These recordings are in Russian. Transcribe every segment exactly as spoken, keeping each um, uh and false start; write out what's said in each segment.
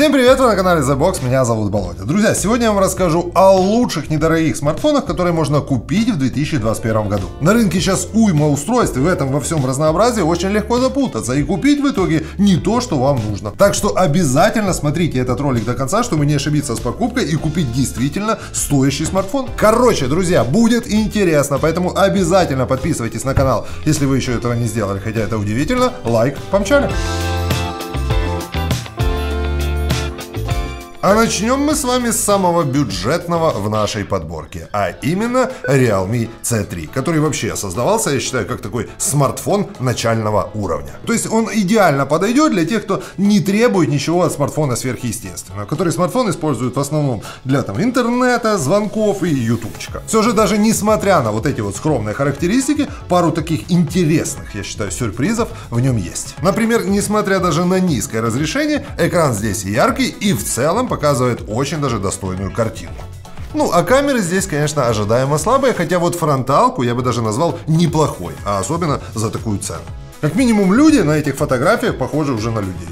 Всем привет, вы на канале The Box, меня зовут Болотя. Друзья, сегодня я вам расскажу о лучших недорогих смартфонах, которые можно купить в две тысячи двадцать первом году. На рынке сейчас уйма устройств, и в этом во всем разнообразии очень легко запутаться и купить в итоге не то, что вам нужно. Так что обязательно смотрите этот ролик до конца, чтобы не ошибиться с покупкой и купить действительно стоящий смартфон. Короче, друзья, будет интересно, поэтому обязательно подписывайтесь на канал, если вы еще этого не сделали, хотя это удивительно. Лайк, помчали! А начнем мы с вами с самого бюджетного в нашей подборке, а именно Realme си три, который вообще создавался, я считаю, как такой смартфон начального уровня. То есть он идеально подойдет для тех, кто не требует ничего от смартфона сверхъестественного, который смартфон используют в основном для там интернета, звонков и ютубчика. Все же даже несмотря на вот эти вот скромные характеристики, пару таких интересных, я считаю, сюрпризов в нем есть. Например, несмотря даже на низкое разрешение, экран здесь яркий и в целом показывает очень даже достойную картину. Ну, а камеры здесь, конечно, ожидаемо слабые, хотя вот фронталку я бы даже назвал неплохой, а особенно за такую цену. Как минимум люди на этих фотографиях похожи уже на людей.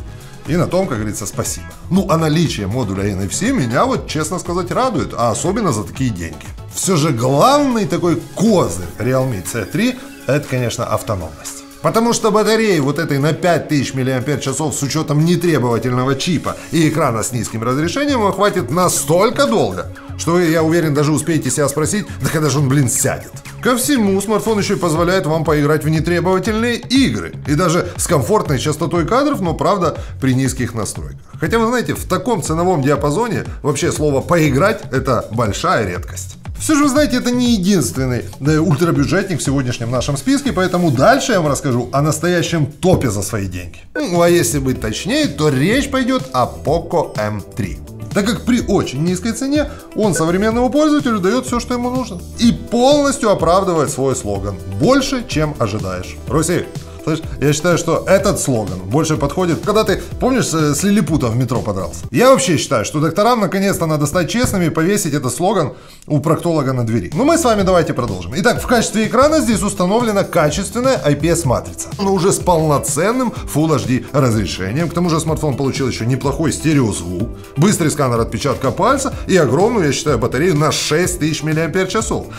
И на том, как говорится, спасибо. Ну, а наличие модуля эн эф си меня вот, честно сказать, радует, а особенно за такие деньги. Все же главный такой козырь Realme си три – это, конечно, автономность. Потому что батареи вот этой на пять тысяч мАч с учетом нетребовательного чипа и экрана с низким разрешением вам хватит настолько долго, что вы, я уверен, даже успеете себя спросить, да когда же он, блин, сядет. Ко всему, смартфон еще и позволяет вам поиграть в нетребовательные игры. И даже с комфортной частотой кадров, но правда при низких настройках. Хотя вы знаете, в таком ценовом диапазоне вообще слово «поиграть» это большая редкость. Все же, вы знаете, это не единственный да, ультрабюджетник в сегодняшнем нашем списке, поэтому дальше я вам расскажу о настоящем топе за свои деньги. Ну, а если быть точнее, то речь пойдет о Poco эм три. Так как при очень низкой цене он современному пользователю дает все, что ему нужно. И полностью оправдывает свой слоган «Больше, чем ожидаешь». Руси, слышь, я считаю, что этот слоган больше подходит, когда ты, помнишь, с лилипутом в метро подрался. Я вообще считаю, что докторам наконец-то надо стать честными и повесить этот слоган у проктолога на двери. Но мы с вами давайте продолжим. Итак, в качестве экрана здесь установлена качественная ай пи эс-матрица, но уже с полноценным фулл эйч ди разрешением. К тому же смартфон получил еще неплохой стереозвук, быстрый сканер отпечатка пальца и огромную, я считаю, батарею на шесть тысяч мАч,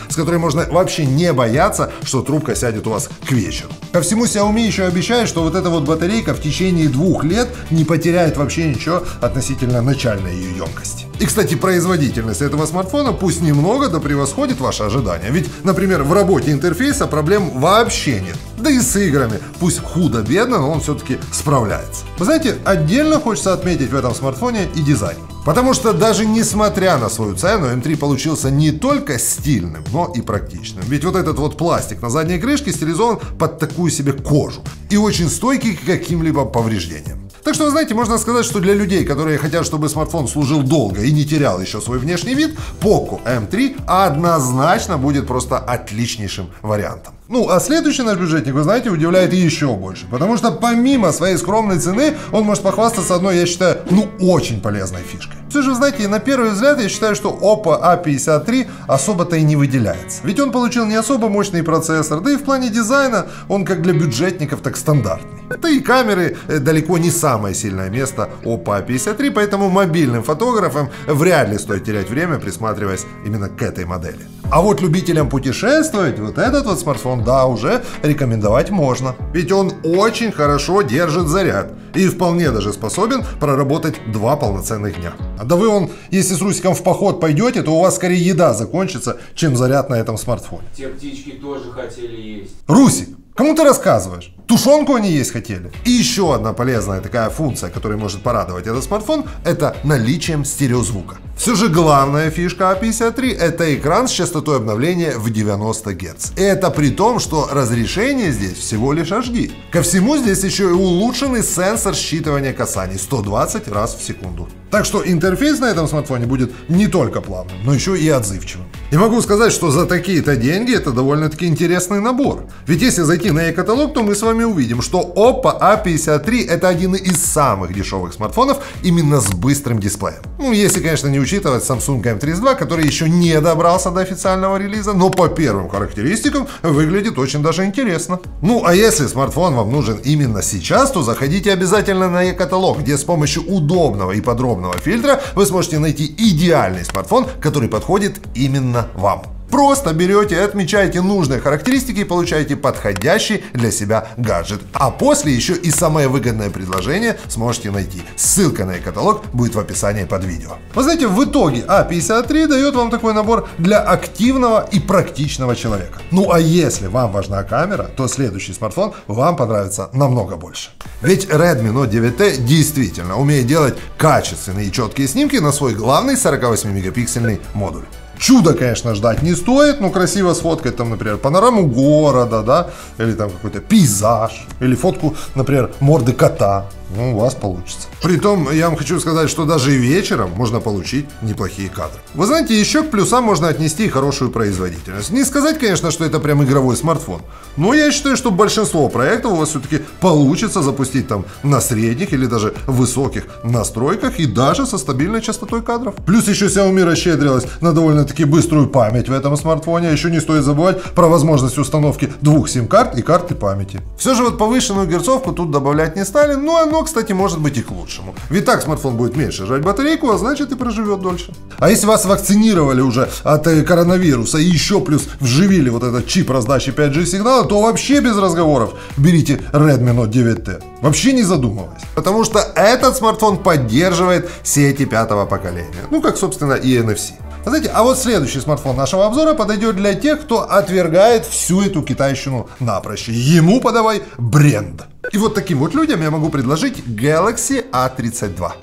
с которой можно вообще не бояться, что трубка сядет у вас к вечеру. Ко всему, Xiaomi еще обещает, что вот эта вот батарейка в течение двух лет не потеряет вообще ничего относительно начальной ее емкости. И, кстати, производительность этого смартфона пусть не много, да превосходит ваши ожидания. Ведь, например, в работе интерфейса проблем вообще нет. Да и с играми, пусть худо-бедно, но он все-таки справляется. Вы знаете, отдельно хочется отметить в этом смартфоне и дизайн. Потому что даже несмотря на свою цену, эм три получился не только стильным, но и практичным. Ведь вот этот вот пластик на задней крышке стилизован под такую себе кожу и очень стойкий к каким-либо повреждениям. Так что, вы знаете, можно сказать, что для людей, которые хотят, чтобы смартфон служил долго и не терял еще свой внешний вид, Poco эм три однозначно будет просто отличнейшим вариантом. Ну, а следующий наш бюджетник, вы знаете, удивляет еще больше, потому что помимо своей скромной цены, он может похвастаться одной, я считаю, ну, очень полезной фишкой. Все же, вы знаете, на первый взгляд я считаю, что Oppo а пятьдесят три особо-то и не выделяется. Ведь он получил не особо мощный процессор, да и в плане дизайна он как для бюджетников так стандартный. Да и камеры далеко не самое сильное место Oppo а пятьдесят три, поэтому мобильным фотографам вряд ли стоит терять время, присматриваясь именно к этой модели. А вот любителям путешествовать вот этот вот смартфон, да, уже рекомендовать можно. Ведь он очень хорошо держит заряд и вполне даже способен проработать два полноценных дня. Да вы он, если с Русиком в поход пойдете, то у вас скорее еда закончится, чем заряд на этом смартфоне. Те птички тоже хотели есть. Русик, кому ты рассказываешь? Тушенку они есть хотели. И еще одна полезная такая функция, которая может порадовать этот смартфон, это наличием стереозвука. Все же главная фишка а пятьдесят три – это экран с частотой обновления в девяносто герц. И это при том, что разрешение здесь всего лишь эйч ди. Ко всему здесь еще и улучшенный сенсор считывания касаний сто двадцать раз в секунду. Так что интерфейс на этом смартфоне будет не только плавным, но еще и отзывчивым. И могу сказать, что за такие-то деньги это довольно-таки интересный набор. Ведь если зайти на e-каталог, то мы с вами увидим, что Oppo а пятьдесят три – это один из самых дешевых смартфонов именно с быстрым дисплеем. Ну, если, конечно, не учитывать Samsung эм тридцать два, который еще не добрался до официального релиза, но по первым характеристикам выглядит очень даже интересно. Ну, а если смартфон вам нужен именно сейчас, то заходите обязательно на e-каталог, где с помощью удобного и подробного фильтра вы сможете найти идеальный смартфон, который подходит именно вам. Просто берете и отмечаете нужные характеристики и получаете подходящий для себя гаджет. А после еще и самое выгодное предложение сможете найти. Ссылка на e-каталог будет в описании под видео. Вы знаете, в итоге а пятьдесят три дает вам такой набор для активного и практичного человека. Ну а если вам важна камера, то следующий смартфон вам понравится намного больше. Ведь Redmi Note девять тэ действительно умеет делать качественные и четкие снимки на свой главный сорок восемь мегапиксельный модуль. Чудо, конечно, ждать не стоит, но красиво сфоткать там, например, панораму города, да, или там какой-то пейзаж, или фотку, например, морды кота. Ну, у вас получится. Притом, я вам хочу сказать, что даже вечером можно получить неплохие кадры. Вы знаете, еще к плюсам можно отнести и хорошую производительность. Не сказать, конечно, что это прям игровой смартфон, но я считаю, что большинство проектов у вас все-таки получится запустить там на средних или даже высоких настройках и даже со стабильной частотой кадров. Плюс еще Xiaomi расщедрилась на довольно-таки быструю память в этом смартфоне. Еще не стоит забывать про возможность установки двух сим-карт и карты памяти. Все же вот повышенную герцовку тут добавлять не стали, но оно, кстати, может быть и к лучшему. Ведь так смартфон будет меньше жрать батарейку, а значит и проживет дольше. А если вас вакцинировали уже от коронавируса и еще плюс вживили вот этот чип раздачи пять джи сигнала, то вообще без разговоров берите Redmi Note девять тэ. Вообще не задумываясь. Потому что этот смартфон поддерживает сети пятого поколения. Ну, как, собственно, и эн эф си. Знаете, а вот следующий смартфон нашего обзора подойдет для тех, кто отвергает всю эту китайщину напрочь. Ему подавай бренд. И вот таким вот людям я могу предложить Galaxy а тридцать два.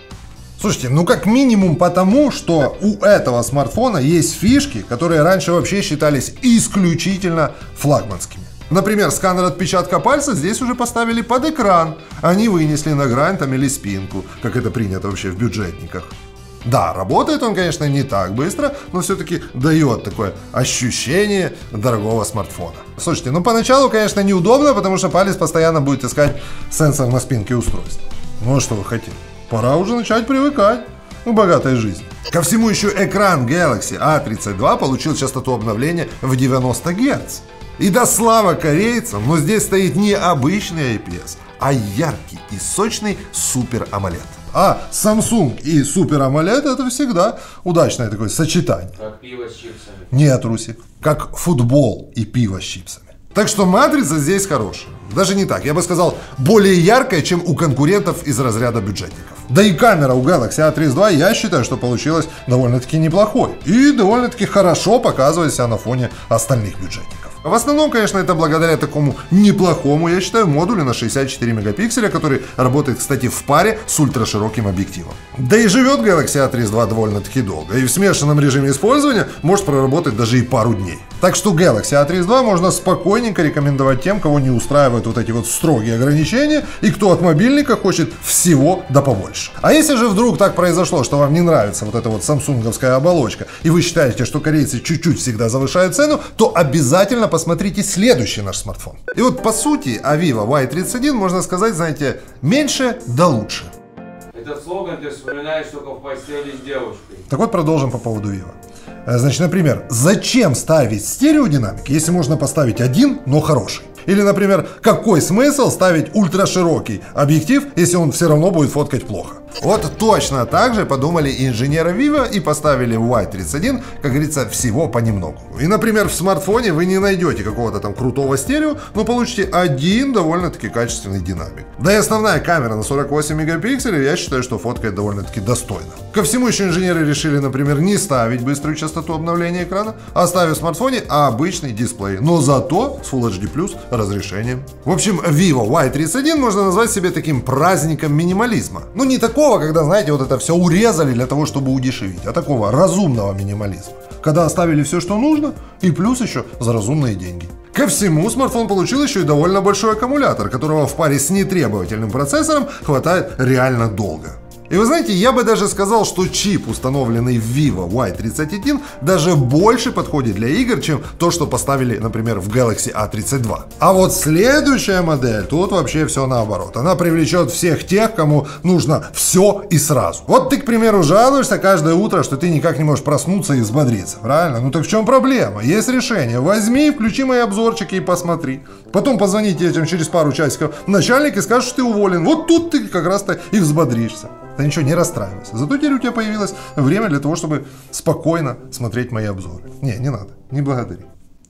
Слушайте, ну как минимум потому, что у этого смартфона есть фишки, которые раньше вообще считались исключительно флагманскими. Например, сканер отпечатка пальца здесь уже поставили под экран, а не вынесли на грань там или спинку, как это принято вообще в бюджетниках. Да, работает он, конечно, не так быстро, но все-таки дает такое ощущение дорогого смартфона. Слушайте, ну поначалу, конечно, неудобно, потому что палец постоянно будет искать сенсор на спинке устройства. Ну а что вы хотите? Пора уже начать привыкать к богатой жизни. Ко всему еще экран Galaxy а тридцать два получил частоту обновления в девяносто герц. И да слава корейцам, но здесь стоит не обычный ай пи эс, а яркий и сочный Super AMOLED. А Samsung и Super AMOLED — это всегда удачное такое сочетание. Как пиво с чипсами. Нет, Русик. Как футбол и пиво с чипсами. Так что матрица здесь хорошая. Даже не так, я бы сказал, более яркая, чем у конкурентов из разряда бюджетников. Да и камера у Galaxy а тридцать два, я считаю, что получилась довольно-таки неплохой. И довольно-таки хорошо показывает себя на фоне остальных бюджетников. В основном, конечно, это благодаря такому неплохому, я считаю, модулю на шестьдесят четыре мегапикселя, который работает, кстати, в паре с ультрашироким объективом. Да и живет Galaxy а тридцать два довольно-таки долго, и в смешанном режиме использования может проработать даже и пару дней. Так что Galaxy а тридцать два можно спокойненько рекомендовать тем, кого не устраивают вот эти вот строгие ограничения, и кто от мобильника хочет всего да побольше. А если же вдруг так произошло, что вам не нравится вот эта вот самсунговская оболочка, и вы считаете, что корейцы чуть-чуть всегда завышают цену, то обязательно посмотрите следующий наш смартфон. И вот по сути о Vivo уай тридцать один можно сказать, знаете, меньше да лучше. Этот слоган ты вспоминаешь только в постели с девушкой. Так вот, продолжим по поводу Vivo. Значит, например, зачем ставить стереодинамик, если можно поставить один, но хороший? Или, например, какой смысл ставить ультраширокий объектив, если он все равно будет фоткать плохо? Вот точно так же подумали инженеры Vivo и поставили уай тридцать один, как говорится, всего понемногу. И, например, в смартфоне вы не найдете какого-то там крутого стерео, но получите один довольно-таки качественный динамик. Да и основная камера на сорок восемь мегапикселей, я считаю, что фоткает довольно-таки достойно. Ко всему еще инженеры решили, например, не ставить быструю частоту обновления экрана, оставив в смартфоне обычный дисплей, но зато с фулл эйч ди плюс разрешением. В общем, Vivo уай тридцать один можно назвать себе таким праздником минимализма. Ну, не такого, когда, знаете, вот это все урезали для того, чтобы удешевить, а такого разумного минимализма, когда оставили все, что нужно, и плюс еще за разумные деньги. Ко всему, смартфон получил еще и довольно большой аккумулятор, которого в паре с нетребовательным процессором хватает реально долго. И вы знаете, я бы даже сказал, что чип, установленный в Vivo уай тридцать один, даже больше подходит для игр, чем то, что поставили, например, в Galaxy а тридцать два. А вот следующая модель, тут вообще все наоборот. Она привлечет всех тех, кому нужно все и сразу. Вот ты, к примеру, жалуешься каждое утро, что ты никак не можешь проснуться и взбодриться, правильно? Ну так в чем проблема? Есть решение. Возьми, включи мои обзорчики и посмотри. Потом позвони тебе через пару часиков начальник и скажешь, что ты уволен. Вот тут ты как раз-то и взбодришься. Да ничего, не расстраивайся. Зато теперь у тебя появилось время для того, чтобы спокойно смотреть мои обзоры. Не, не надо, не благодари.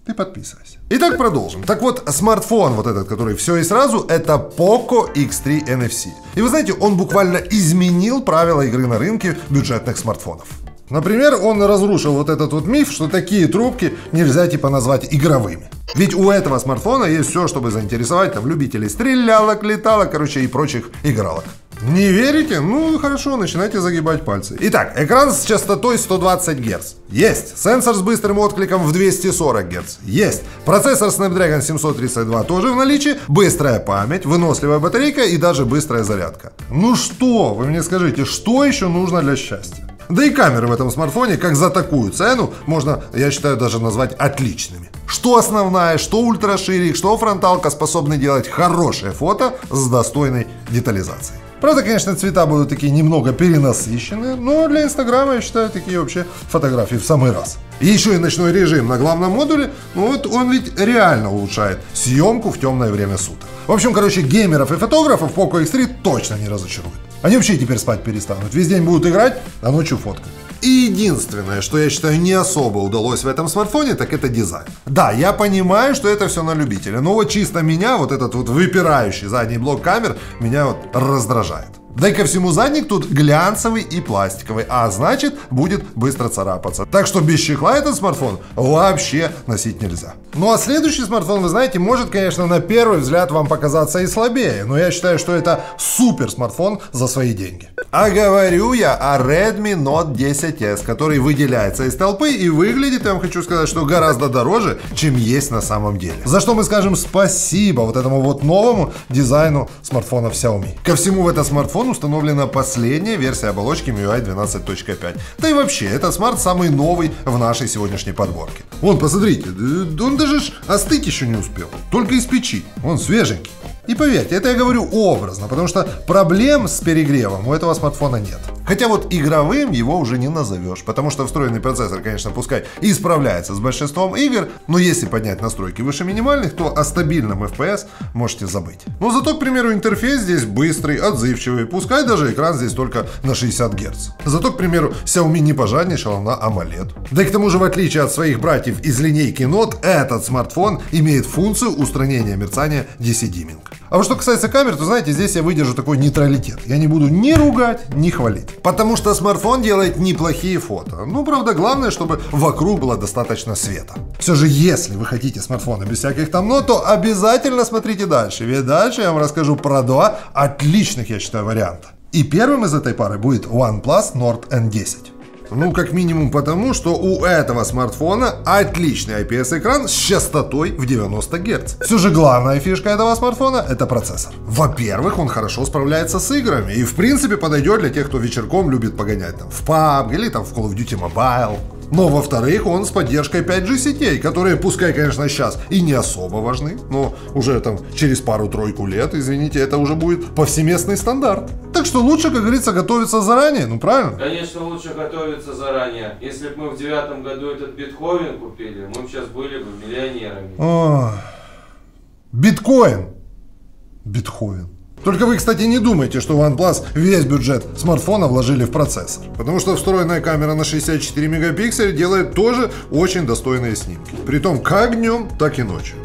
Ты подписывайся. Итак, продолжим. Так вот, смартфон вот этот, который все и сразу, это Poco икс три эн эф си. И вы знаете, он буквально изменил правила игры на рынке бюджетных смартфонов. Например, он разрушил вот этот вот миф, что такие трубки нельзя типа назвать игровыми. Ведь у этого смартфона есть все, чтобы заинтересовать там любителей стрелялок, леталок, короче, и прочих игралок. Не верите? Ну хорошо, начинайте загибать пальцы. Итак, экран с частотой сто двадцать герц. Есть. Сенсор с быстрым откликом в двести сорок герц. Есть. Процессор Snapdragon семьсот тридцать два тоже в наличии. Быстрая память, выносливая батарейка и даже быстрая зарядка. Ну что, вы мне скажите, что еще нужно для счастья? Да и камеры в этом смартфоне, как за такую цену, можно, я считаю, даже назвать отличными. Что основная, что ультраширик, что фронталка способны делать хорошее фото с достойной детализацией. Правда, конечно, цвета будут такие немного перенасыщенные, но для Инстаграма, я считаю, такие вообще фотографии в самый раз. И еще и ночной режим на главном модуле, ну вот он ведь реально улучшает съемку в темное время суток. В общем, короче, геймеров и фотографов Poco икс три точно не разочарует. Они вообще теперь спать перестанут, весь день будут играть, а ночью фоткать. И единственное, что я считаю не особо удалось в этом смартфоне, так это дизайн. Да, я понимаю, что это все на любителя, но вот чисто меня, вот этот вот выпирающий задний блок камер, меня вот раздражает. Да и ко всему задник тут глянцевый и пластиковый, а значит будет быстро царапаться. Так что без чехла этот смартфон вообще носить нельзя. Ну а следующий смартфон, вы знаете, может, конечно, на первый взгляд вам показаться и слабее, но я считаю, что это супер смартфон за свои деньги. А говорю я о Redmi Note десять эс, который выделяется из толпы и выглядит, я вам хочу сказать, что гораздо дороже, чем есть на самом деле. За что мы скажем спасибо вот этому вот новому дизайну смартфонов Xiaomi. Ко всему, в этот смартфон установлена последняя версия оболочки эм и ю ай двенадцать точка пять. Да и вообще, этот смарт самый новый в нашей сегодняшней подборке. Вон, посмотрите, он даже ж остыть еще не успел. Только из печи, он свеженький. И поверьте, это я говорю образно, потому что проблем с перегревом у этого смартфона нет. Хотя вот игровым его уже не назовешь, потому что встроенный процессор, конечно, пускай и справляется с большинством игр, но если поднять настройки выше минимальных, то о стабильном эф пи эс можете забыть. Но зато, к примеру, интерфейс здесь быстрый, отзывчивый, пускай даже экран здесь только на шестьдесят герц. Зато, к примеру, Xiaomi не пожадничала на AMOLED. Да и к тому же, в отличие от своих братьев из линейки Note, этот смартфон имеет функцию устранения мерцания ди си димминг. А вот что касается камер, то, знаете, здесь я выдержу такой нейтралитет. Я не буду ни ругать, ни хвалить. Потому что смартфон делает неплохие фото. Ну, правда, главное, чтобы вокруг было достаточно света. Все же, если вы хотите смартфона без всяких там нот, то обязательно смотрите дальше. Ведь дальше я вам расскажу про два отличных, я считаю, варианта. И первым из этой пары будет OnePlus Nord эн десять. Ну, как минимум потому, что у этого смартфона отличный ай пи эс-экран с частотой в девяносто герц. Все же главная фишка этого смартфона — это процессор. Во-первых, он хорошо справляется с играми и, в принципе, подойдет для тех, кто вечерком любит погонять там в пабг или там в Call of Duty Mobile. Но, во-вторых, он с поддержкой пять джи сетей, которые, пускай, конечно, сейчас и не особо важны, но уже там через пару-тройку лет, извините, это уже будет повсеместный стандарт. Так что лучше, как говорится, готовиться заранее, ну правильно? Конечно, лучше готовиться заранее. Если бы мы в девятом году этот биткоин купили, мы бы сейчас были бы миллионерами. О, биткоин. Биткоин. Только вы, кстати, не думайте, что OnePlus весь бюджет смартфона вложили в процессор. Потому что встроенная камера на шестьдесят четыре мегапикселя делает тоже очень достойные снимки. Притом как днем, так и ночью.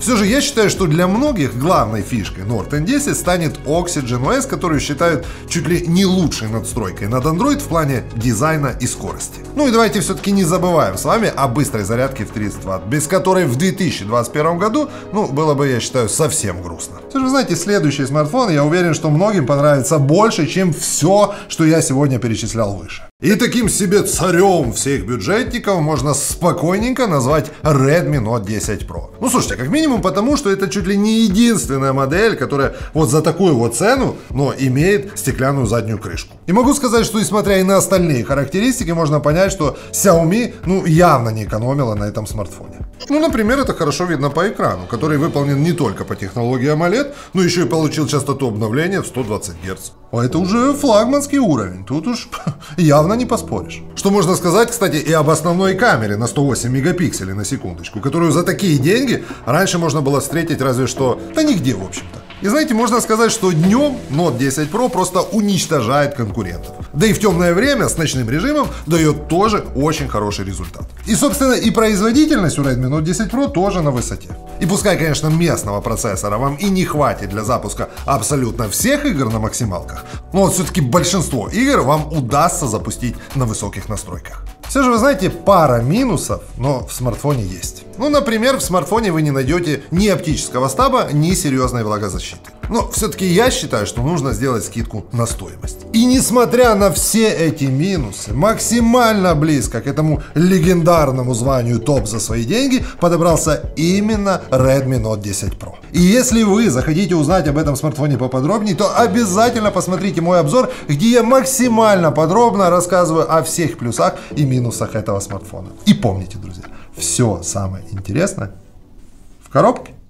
Все же я считаю, что для многих главной фишкой Nord эн десять станет Oxygen о эс, которую считают чуть ли не лучшей надстройкой над Android в плане дизайна и скорости. Ну и давайте все-таки не забываем с вами о быстрой зарядке в тридцать ватт, без которой в две тысячи двадцать первом году, ну, было бы, я считаю, совсем грустно. Все же, знаете, следующий смартфон, я уверен, что многим понравится больше, чем все, что я сегодня перечислял выше. И таким себе царем всех бюджетников можно спокойненько назвать Редми Ноут десять Про. Ну слушайте, как минимум потому, что это чуть ли не единственная модель, которая вот за такую вот цену, но имеет стеклянную заднюю крышку. И могу сказать, что несмотря и на остальные характеристики, можно понять, что Xiaomi ну явно не экономила на этом смартфоне. Ну, например, это хорошо видно по экрану, который выполнен не только по технологии AMOLED, но еще и получил частоту обновления в сто двадцать герц. А это уже флагманский уровень, тут уж явно не поспоришь. Что можно сказать, кстати, и об основной камере на сто восемь мегапикселей на секундочку, которую за такие деньги раньше можно было встретить разве что, да нигде в общем-то. И знаете, можно сказать, что днем Ноут десять Про просто уничтожает конкурентов. Да и в темное время с ночным режимом дает тоже очень хороший результат. И, собственно, и производительность у Редми Ноут десять Про тоже на высоте. И пускай, конечно, местного процессора вам и не хватит для запуска абсолютно всех игр на максималках, но вот все-таки большинство игр вам удастся запустить на высоких настройках. Все же, вы знаете, пара минусов, но в смартфоне есть. Ну, например, в смартфоне вы не найдете ни оптического стаба, ни серьезной влагозащиты. Но все-таки я считаю, что нужно сделать скидку на стоимость. И несмотря на все эти минусы, максимально близко к этому легендарному званию топ за свои деньги подобрался именно Редми Ноут десять Про. И если вы захотите узнать об этом смартфоне поподробнее, то обязательно посмотрите мой обзор, где я максимально подробно рассказываю о всех плюсах и минусах этого смартфона. И помните, друзья, все самое интересное в коробке.